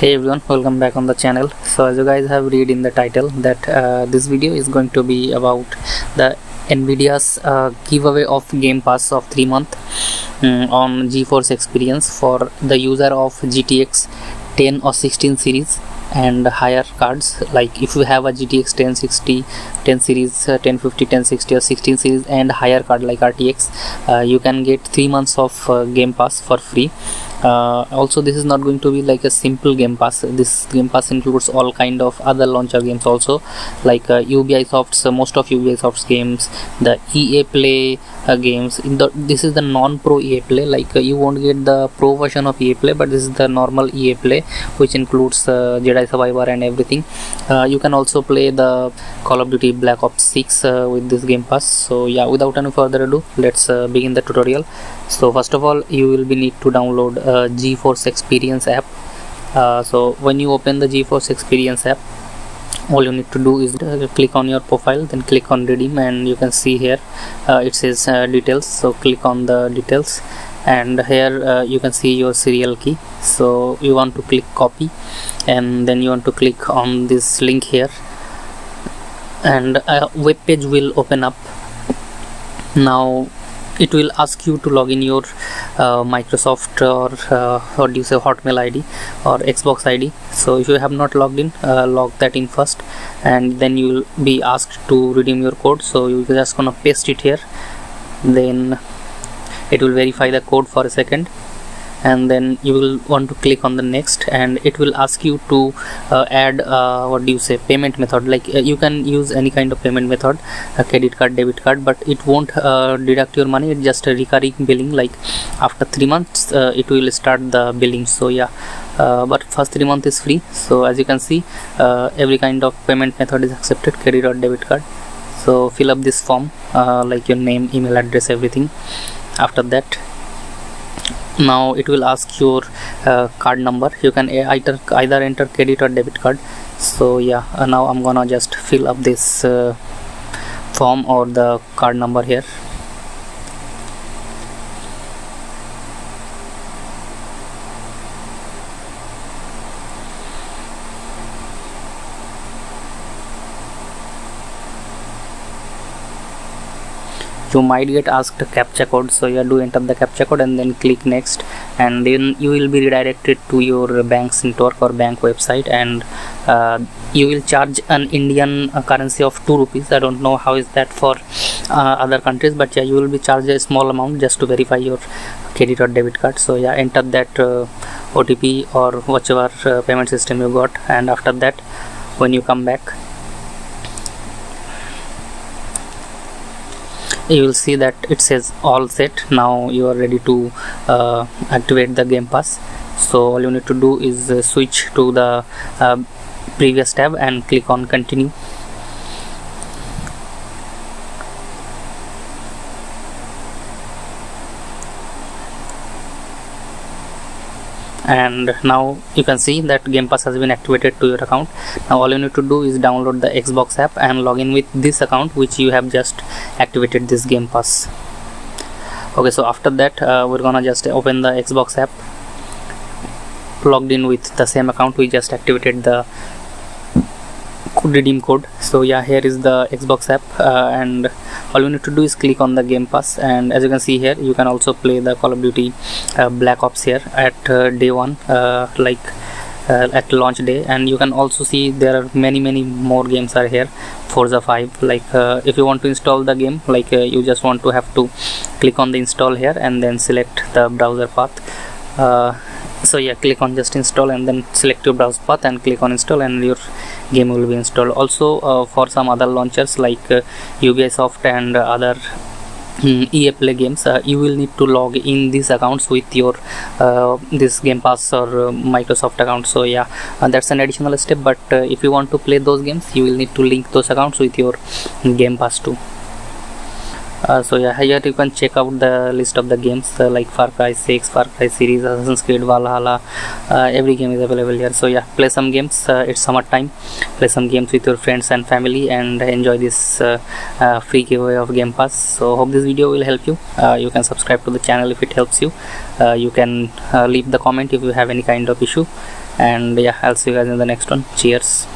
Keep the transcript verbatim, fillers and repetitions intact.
Hey everyone, welcome back on the channel. So as you guys have read in the title that uh, this video is going to be about the Nvidia's uh, giveaway of Game Pass of three month um, on GeForce Experience for the user of G T X ten or sixteen series and higher cards. Like if you have a G T X ten sixty, ten series, uh, ten fifty, ten sixty or sixteen series and higher card like R T X, uh, you can get three months of uh, Game Pass for free. Uh, also, this is not going to be like a simple Game Pass. This Game Pass includes all kind of other launcher games also, like uh, Ubisoft's uh, most of Ubisoft's games, the E A Play uh, games. In the, this is the non-pro E A Play. Like uh, you won't get the pro version of E A Play, but this is the normal E A Play, which includes uh, Jedi Survivor and everything. Uh, you can also play the Call of Duty Black Ops six uh, with this Game Pass. So yeah, without any further ado, let's uh, begin the tutorial. So first of all, you will be need to download uh, GeForce Experience app. Uh, so when you open the GeForce Experience app, all you need to do is uh, click on your profile, then click on redeem, and you can see here uh, it says uh, details. So click on the details, and here uh, you can see your serial key. So you want to click copy, and then you want to click on this link here, and a web page will open up. Now it will ask you to log in your uh, Microsoft or uh, or do you say Hotmail I D or Xbox I D. So if you have not logged in, uh, log that in first, and then you will be asked to redeem your code. So you just gonna paste it here, then it will verify the code for a second, and then you will want to click on the next, and it will ask you to uh, add uh, what do you say payment method. Like uh, you can use any kind of payment method, a credit card, debit card, but it won't uh, deduct your money. It's just a recurring billing. Like after three months uh, it will start the billing. So yeah, uh, but first three months is free. So as you can see, uh, every kind of payment method is accepted, credit or debit card. So fill up this form, uh, like your name, email address, everything. After that, now it will ask your uh, card number. You can either either enter credit or debit card. So yeah, uh, now I'm gonna just fill up this uh, form or the card number here. You might get asked a captcha code, so you do enter the captcha code and then click next, and then you will be redirected to your bank's network or bank website, and uh, you will charge an Indian uh, currency of two rupees. I don't know how is that for uh, other countries, but yeah, you will be charged a small amount just to verify your credit or debit card. So yeah, enter that uh, O T P or whichever uh, payment system you got, and after that when you come back, you will see that it says all set. Now you are ready to uh, activate the Game Pass. So all you need to do is uh, switch to the uh, previous tab and click on continue. And now you can see that Game Pass has been activated to your account. Now all you need to do is download the Xbox app and log in with this account which you have just activated this Game Pass. Okay, so after that uh, we're gonna just open the Xbox app, logged in with the same account we just activated the redeem code. So yeah, here is the Xbox app, uh, and all you need to do is click on the Game Pass, and as you can see here, you can also play the Call of Duty uh, Black Ops here at uh, day one, uh, like uh, at launch day. And you can also see there are many many more games are here. Forza five, like uh, if you want to install the game, like uh, you just want to have to click on the install here and then select the browser path. Uh, so yeah, click on just install and then select your browser path and click on install, and your game will be installed. Also uh, for some other launchers like uh, Ubisoft and uh, other um, E A Play games, uh, you will need to log in these accounts with your uh, this Game Pass or uh, Microsoft account. So yeah, uh, that's an additional step, but uh, if you want to play those games, you will need to link those accounts with your Game Pass too. Uh, so yeah, here you can check out the list of the games, uh, like Far Cry six, Far Cry series, Assassin's Creed Valhalla. Uh, every game is available here. So yeah, play some games. Uh, it's summertime. Play some games with your friends and family and enjoy this uh, uh, free giveaway of Game Pass. So hope this video will help you. Uh, you can subscribe to the channel if it helps you. Uh, you can uh, leave the comment if you have any kind of issue. and yeah, I'll see you guys in the next one. Cheers.